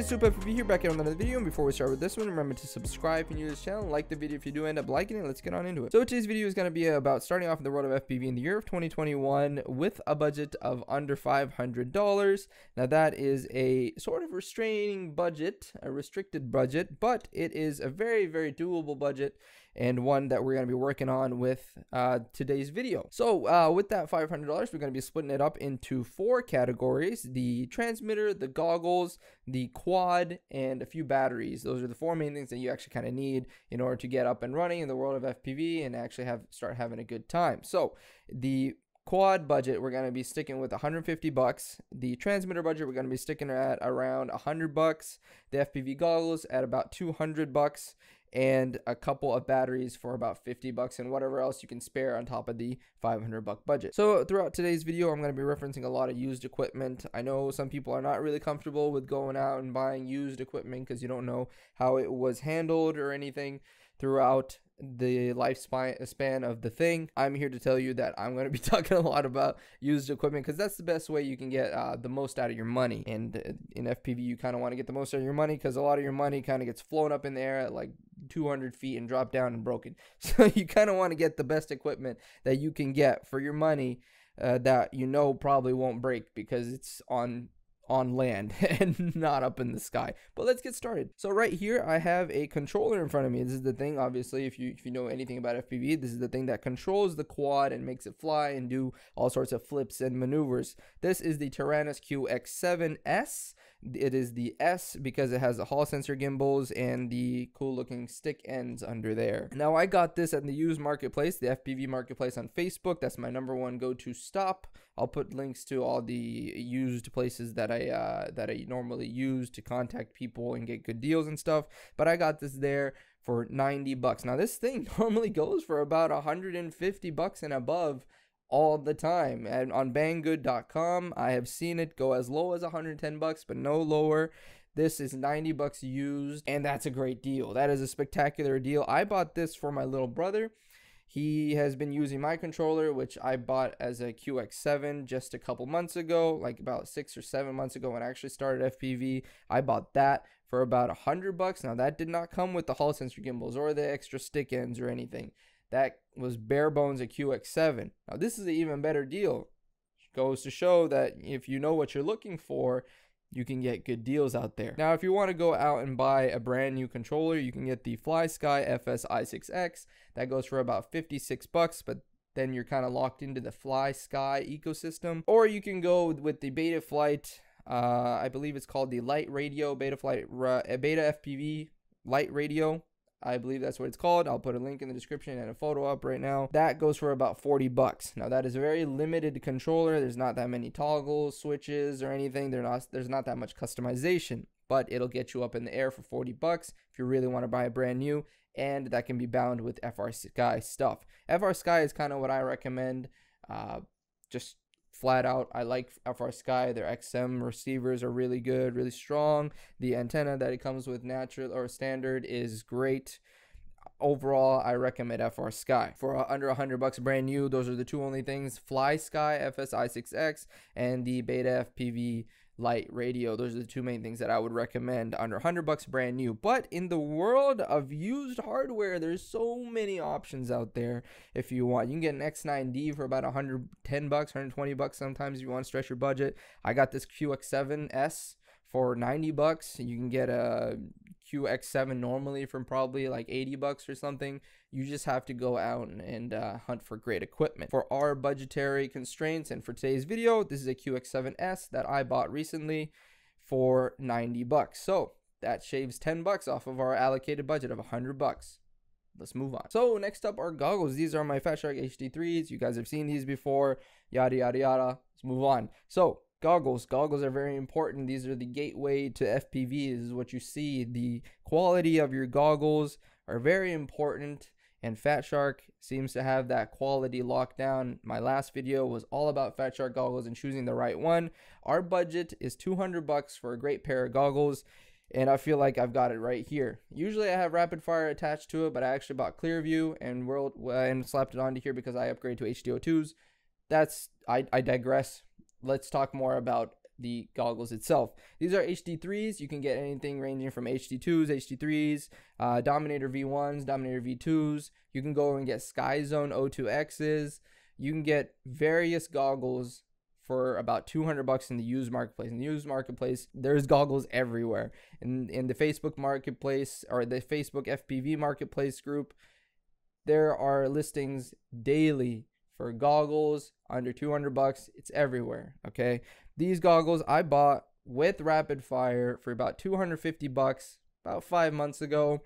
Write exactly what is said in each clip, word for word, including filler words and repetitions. guys, it's Supa F P V here, back in another video. And before we start with this one, remember to subscribe if you're new to this channel, like the video if you do end up liking it. Let's get on into it. So today's video is going to be about starting off in the world of F P V in the year of twenty twenty-one with a budget of under five hundred dollars. Now that is a sort of restraining budget, a restricted budget, but it is a very, very doable budget and one that we're going to be working on with uh, today's video. So uh, with that five hundred dollars, we're going to be splitting it up into four categories: the transmitter, the goggles, the quad, and a few batteries. Those are the four main things that you actually kind of need in order to get up and running in the world of F P V and actually have start having a good time. So the quad budget, we're going to be sticking with one hundred fifty bucks. The transmitter budget, we're going to be sticking at around one hundred bucks. The F P V goggles at about two hundred bucks, and a couple of batteries for about fifty bucks, and whatever else you can spare on top of the five hundred buck budget. So throughout today's video, I'm going to be referencing a lot of used equipment. I know some people are not really comfortable with going out and buying used equipment because you don't know how it was handled or anything throughout the lifespan of the thing. I'm here to tell you that I'm going to be talking a lot about used equipment because that's the best way you can get uh, the most out of your money. And in F P V, you kind of want to get the most out of your money because a lot of your money kind of gets flown up in the air at like two hundred feet and dropped down and broken. So you kind of want to get the best equipment that you can get for your money uh, that you know probably won't break because it's on on land and not up in the sky. But let's get started. So right here I have a controller in front of me. This is the thing, obviously, if you if you know anything about F P V, this is the thing that controls the quad and makes it fly and do all sorts of flips and maneuvers. This is the Taranis Q X seven S. It is the S because it has the hall sensor gimbals and the cool looking stick ends under there. Now I got this at the used marketplace, the F P V marketplace on Facebook. That's my number one go-to stop. I'll put links to all the used places that I uh, that I normally use to contact people and get good deals and stuff. But I got this there for ninety bucks. Now this thing normally goes for about one hundred fifty bucks and above all the time, and on bang good dot com I have seen it go as low as one hundred ten bucks, but no lower. This is ninety bucks used, and that's a great deal. That is a spectacular deal. I bought this for my little brother. He has been using my controller, which I bought as a Q X seven just a couple months ago, like about six or seven months ago when I actually started F P V. I bought that for about one hundred bucks. Now that did not come with the hall sensor gimbals or the extra stick ends or anything. That was bare bones a Q X seven. Now this is an even better deal. It goes to show that if you know what you're looking for, you can get good deals out there. Now, if you want to go out and buy a brand new controller, you can get the FlySky F S i six X. That goes for about fifty-six bucks, but then you're kind of locked into the FlySky ecosystem. Or you can go with the BetaFlight, uh, I believe it's called the Light Radio, BetaFlight, Beta F P V Light Radio. I believe that's what it's called. I'll put a link in the description and a photo up right now. That goes for about forty bucks. Now that is a very limited controller. There's not that many toggles, switches, or anything. They're not, there's not that much customization, but it'll get you up in the air for forty bucks if you really want to buy a brand new, and that can be bound with FrSky stuff. FrSky is kind of what I recommend. Uh, just flat out, I like FrSky. Their X M receivers are really good, really strong. The antenna that it comes with, natural or standard, is great. Overall, I recommend FrSky for uh, under one hundred bucks brand new. Those are the two only things: FlySky F S i six X and the Beta F P V Light Radio. Those are the two main things that I would recommend under one hundred bucks brand new. But in the world of used hardware, there's so many options out there. If you want, you can get an X nine D for about one hundred ten bucks, one hundred twenty bucks sometimes if you want to stretch your budget. I got this Q X seven S for ninety bucks. You can get a Q X seven normally from probably like eighty bucks or something. You just have to go out and, and uh, hunt for great equipment. For our budgetary constraints and for today's video, this is a Q X seven S that I bought recently for ninety bucks. So that shaves ten bucks off of our allocated budget of one hundred bucks. Let's move on. So next up are goggles. These are my Fat Shark H D threes. You guys have seen these before, yada, yada, yada. Let's move on. So Goggles. Goggles are very important. These are the gateway to F P V. This is what you see. The quality of your goggles are very important, and Fat Shark seems to have that quality locked down. My last video was all about Fat Shark goggles and choosing the right one. Our budget is two hundred bucks for a great pair of goggles, and I feel like I've got it right here. Usually I have Rapidfire attached to it, but I actually bought Clearview and World uh, and slapped it onto here because I upgraded to H D O twos. That's I, I digress. Let's talk more about the goggles itself. These are H D threes. You can get anything ranging from H D twos, H D threes, uh, Dominator V ones, Dominator V twos. You can go and get Skyzone O two X's. You can get various goggles for about two hundred bucks in the used marketplace. In the used marketplace, there's goggles everywhere. In, in the Facebook marketplace, or the Facebook F P V marketplace group, there are listings daily for goggles under two hundred bucks. It's everywhere, okay? These goggles I bought with Rapidfire for about two hundred fifty bucks about five months ago.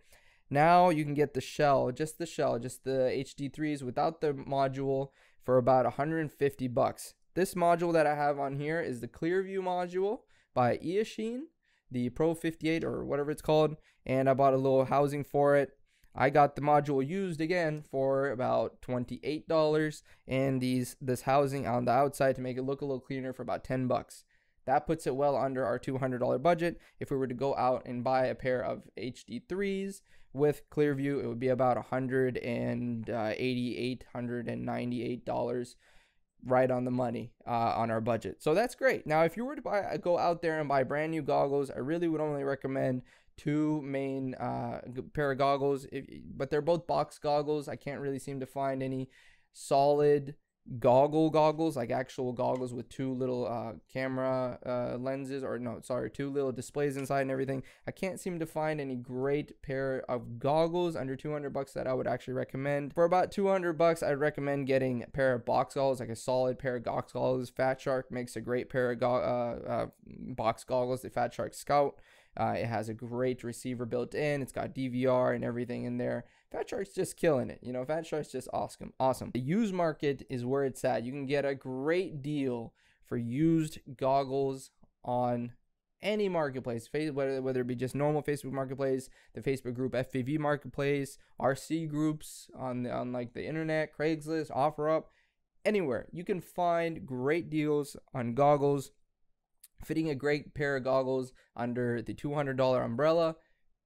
Now you can get the shell, just the shell, just the H D threes without the module for about one hundred fifty bucks. This module that I have on here is the Clearview module by Eachine, the Pro fifty-eight or whatever it's called, and I bought a little housing for it. I got the module used again for about twenty-eight dollars, and these this housing on the outside to make it look a little cleaner for about ten bucks. That puts it well under our two hundred dollar budget. If we were to go out and buy a pair of H D threes with Clearview, it would be about one hundred eighty-eight, one hundred ninety-eight dollars. Right on the money uh, on our budget. So that's great. Now, if you were to buy, go out there and buy brand new goggles, I really would only recommend two main uh, pair of goggles, if, but they're both box goggles. I can't really seem to find any solid goggle goggles, like actual goggles with two little uh, camera uh, lenses, or no, sorry, two little displays inside and everything. I can't seem to find any great pair of goggles under two hundred bucks that I would actually recommend. For about two hundred bucks, I'd recommend getting a pair of box goggles, like a solid pair of box goggles. Fat Shark makes a great pair of go uh, uh, box goggles, the Fat Shark Scout. Uh, it has a great receiver built in. It's got D V R and everything in there. Fat Shark's just killing it. You know, Fat Shark's just awesome. Awesome. The used market is where it's at. You can get a great deal for used goggles on any marketplace, whether, whether it be just normal Facebook marketplace, the Facebook group F P V marketplace, R C groups on, the, on like the internet, Craigslist, OfferUp, anywhere. You can find great deals on goggles. Fitting a great pair of goggles under the two hundred dollar umbrella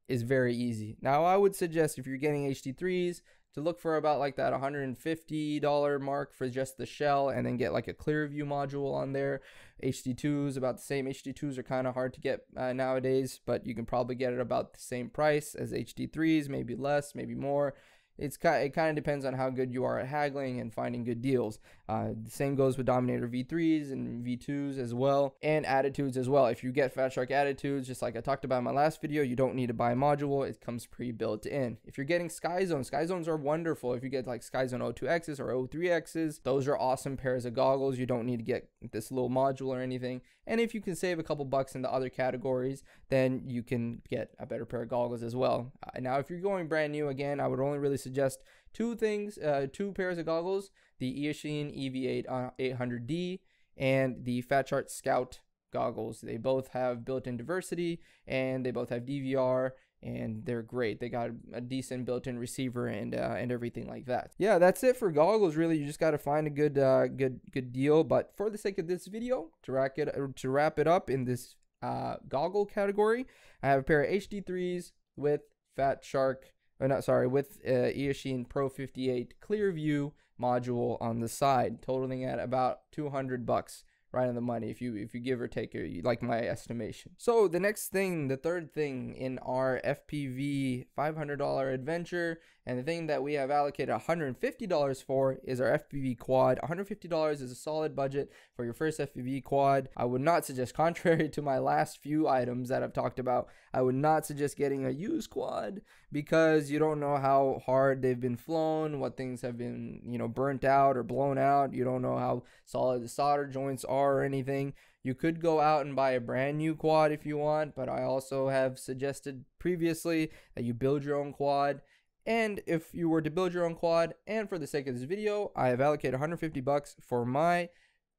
is very easy. Now, I would suggest if you're getting H D threes to look for about like that one hundred fifty dollar mark for just the shell, and then get like a Clearview module on there. H D twos about the same. H D twos are kind of hard to get uh, nowadays, but you can probably get it about the same price as H D threes, maybe less, maybe more. It's kind of, it kind of depends on how good you are at haggling and finding good deals. Uh, the same goes with Dominator V threes and V twos as well, and attitudes as well. If you get Fat Shark attitudes, just like I talked about in my last video, you don't need to buy a module. It comes pre-built in. If you're getting Skyzone, Skyzones are wonderful. If you get like Skyzone O two X's or O three X's, those are awesome pairs of goggles. You don't need to get this little module or anything. And if you can save a couple bucks in the other categories, then you can get a better pair of goggles as well. Uh, now, if you're going brand new, again, I would only really suggest suggest two things, uh, two pairs of goggles, the Eachine E V eight hundred D and the Fat Shark Scout goggles. They both have built-in diversity, and they both have D V R, and they're great. They got a decent built-in receiver and uh, and everything like that. Yeah, that's it for goggles. Really, you just got to find a good uh, good good deal. But for the sake of this video, to wrap it to wrap it up in this uh, goggle category, I have a pair of H D threes with Fat Shark. Or not, sorry, with uh, Eachine Pro fifty-eight Clearview module on the side, totaling at about two hundred bucks, right on the money, if you if you give or take, or you like my estimation. So the next thing, the third thing in our F P V five hundred dollar adventure, and the thing that we have allocated one hundred fifty dollars for, is our F P V quad. one hundred fifty dollars is a solid budget for your first F P V quad. I would not suggest, contrary to my last few items that I've talked about, I would not suggest getting a used quad, because you don't know how hard they've been flown, what things have been, you know, burnt out or blown out. You don't know how solid the solder joints are or anything. You could go out and buy a brand new quad if you want, but I also have suggested previously that you build your own quad. And if you were to build your own quad, and for the sake of this video, I have allocated one hundred fifty bucks for my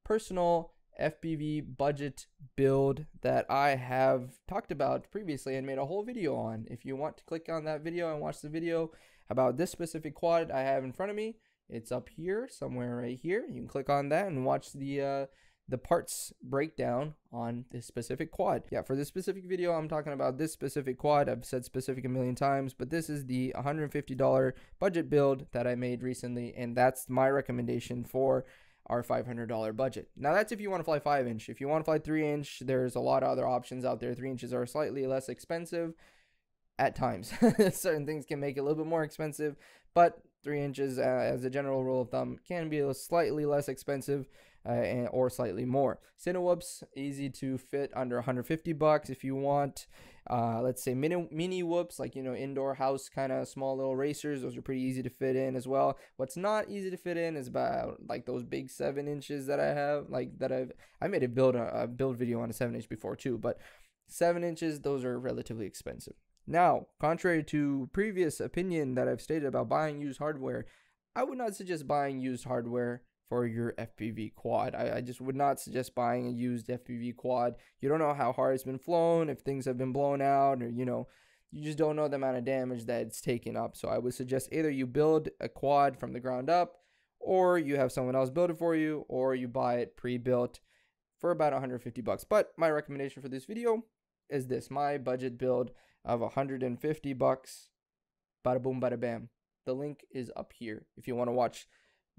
personal F P V budget build that I have talked about previously and made a whole video on. If you want to click on that video and watch the video about this specific quad I have in front of me, it's up here somewhere right here. You can click on that and watch the uh, the parts breakdown on this specific quad. Yeah, for this specific video, I'm talking about this specific quad. I've said specific a million times, but this is the one hundred fifty dollar budget build that I made recently, and that's my recommendation for our five hundred dollar budget. Now that's if you want to fly five inch. If you want to fly three inch, there's a lot of other options out there. Three inches are slightly less expensive at times. Certain things can make it a little bit more expensive, but three inches uh, as a general rule of thumb can be a slightly less expensive uh, and, or slightly more. Cinewhoops, easy to fit under one hundred fifty bucks. If you want uh, let's say mini mini whoops, like, you know, indoor house kind of small little racers, those are pretty easy to fit in as well. What's not easy to fit in is about like those big seven inches that I have, like that I've I made a build a, a build video on a seven inch before too, but seven inches, those are relatively expensive. Now, contrary to previous opinion that I've stated about buying used hardware, I would not suggest buying used hardware for your F P V quad. I, I just would not suggest buying a used F P V quad. You don't know how hard it's been flown, if things have been blown out, or, you know, you just don't know the amount of damage that it's taken up. So I would suggest either you build a quad from the ground up, or you have someone else build it for you, or you buy it pre-built for about one hundred fifty bucks. But my recommendation for this video is this, my budget build of one hundred fifty bucks. Bada boom, bada bam. The link is up here if you want to watch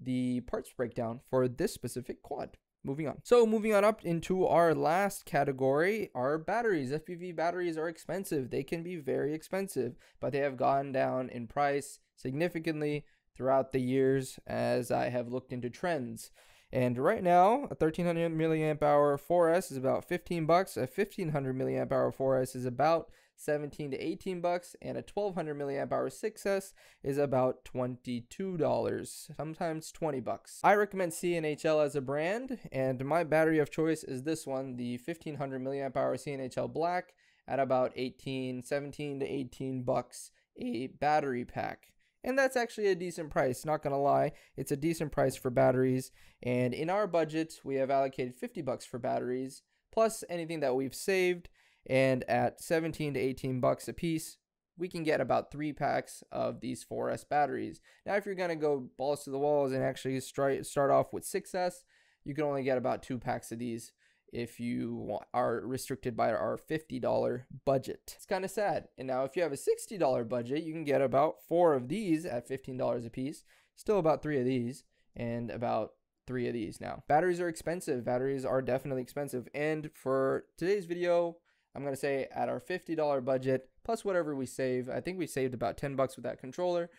the parts breakdown for this specific quad. Moving on. So moving on up into our last category, our batteries. F P V batteries are expensive. They can be very expensive, but they have gone down in price significantly throughout the years as I have looked into trends. And right now, a thirteen hundred milliamp hour four S is about fifteen bucks. A fifteen hundred milliamp hour four S is about seventeen to eighteen bucks, and a twelve hundred milliamp hour six S is about twenty-two dollars, sometimes twenty bucks. I recommend C N H L as a brand, and my battery of choice is this one, the fifteen hundred milliamp hour C N H L Black, at about eighteen, seventeen to eighteen bucks a battery pack. And that's actually a decent price, not gonna lie. It's a decent price for batteries, and in our budget, we have allocated fifty bucks for batteries, plus anything that we've saved. And at seventeen to eighteen bucks a piece, we can get about three packs of these four S batteries. Now, if you're going to go balls to the walls and actually start off with six S, you can only get about two packs of these if you are restricted by our fifty dollar budget. It's kind of sad. And now if you have a sixty dollar budget, you can get about four of these at fifteen dollars a piece, still about three of these and about three of these now. Batteries are expensive. Batteries are definitely expensive. And for today's video, I'm going to say at our fifty dollar budget, plus whatever we save, I think we saved about ten bucks with that controller.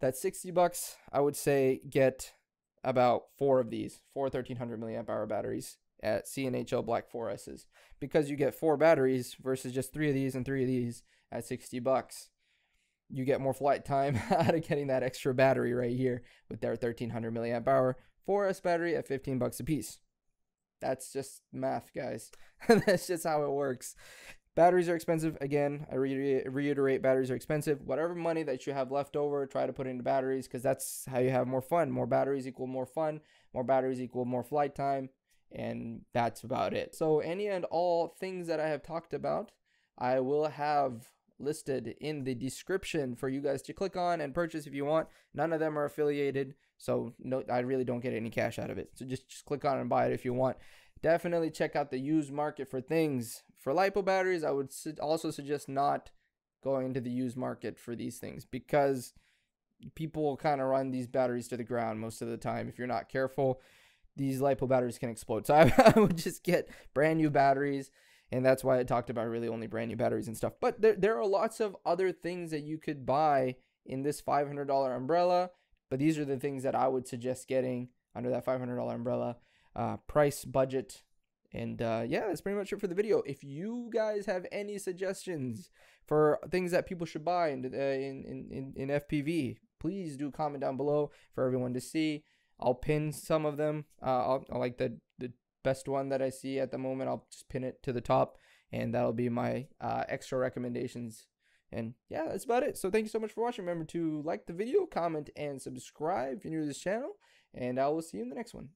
That's sixty bucks. I would say get about four of these, four thirteen hundred milliamp hour batteries at C N H L Black four S's, because you get four batteries versus just three of these and three of these at sixty bucks. You get more flight time out of getting that extra battery right here with their thirteen hundred milliamp hour four S battery at fifteen bucks a piece. That's just math, guys. That's just how it works. Batteries are expensive. Again, I re reiterate, batteries are expensive. Whatever money that you have left over, try to put into batteries, because that's how you have more fun. More batteries equal more fun. More batteries equal more flight time. And that's about it. So any and all things that I have talked about, I will have listed in the description for you guys to click on and purchase if you want. None of them are affiliated, so no, I really don't get any cash out of it. So just, just click on and buy it if you want. Definitely check out the used market for things. For LiPo batteries, I would also suggest not going to the used market for these things, because people will kind of run these batteries to the ground most of the time. If you're not careful, these LiPo batteries can explode. So I, I would just get brand new batteries. And that's why I talked about really only brand new batteries and stuff. But there, there are lots of other things that you could buy in this five hundred dollar umbrella. But these are the things that I would suggest getting under that five hundred dollar umbrella uh, price budget. And uh, yeah, that's pretty much it for the video. If you guys have any suggestions for things that people should buy in, uh, in, in, in F P V, please do comment down below for everyone to see. I'll pin some of them. Uh, I'll, I'll like the, the best one that I see at the moment. I'll just pin it to the top, and that'll be my uh, extra recommendations. And yeah, that's about it. So thank you so much for watching. Remember to like the video, comment, and subscribe if you're new to this channel. And I will see you in the next one.